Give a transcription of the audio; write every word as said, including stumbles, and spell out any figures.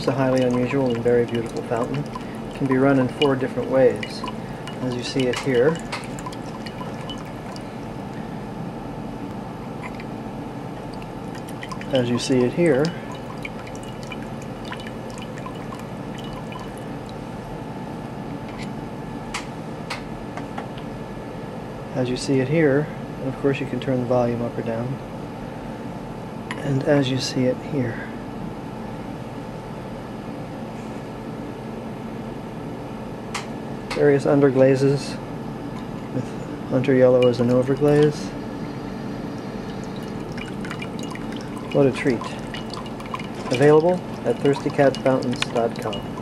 Here's a highly unusual and very beautiful fountain. It can be run in four different ways. As you see it here, as you see it here, as you see it here, and of course you can turn the volume up or down, and as you see it here. Various underglazes, with hunter yellow as an overglaze. What a treat. Available at thirsty cat fountains dot com.